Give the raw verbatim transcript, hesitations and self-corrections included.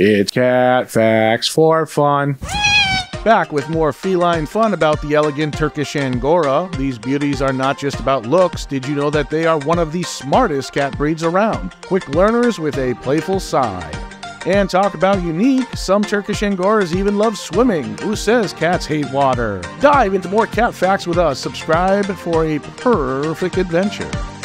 It's Cat Facts for Fun. Back with more feline fun about the elegant Turkish Angora. These beauties are not just about looks. Did you know that they are one of the smartest cat breeds around? Quick learners with a playful side. And talk about unique, some Turkish Angoras even love swimming. Who says cats hate water? Dive into more cat facts with us. Subscribe for a perfect adventure.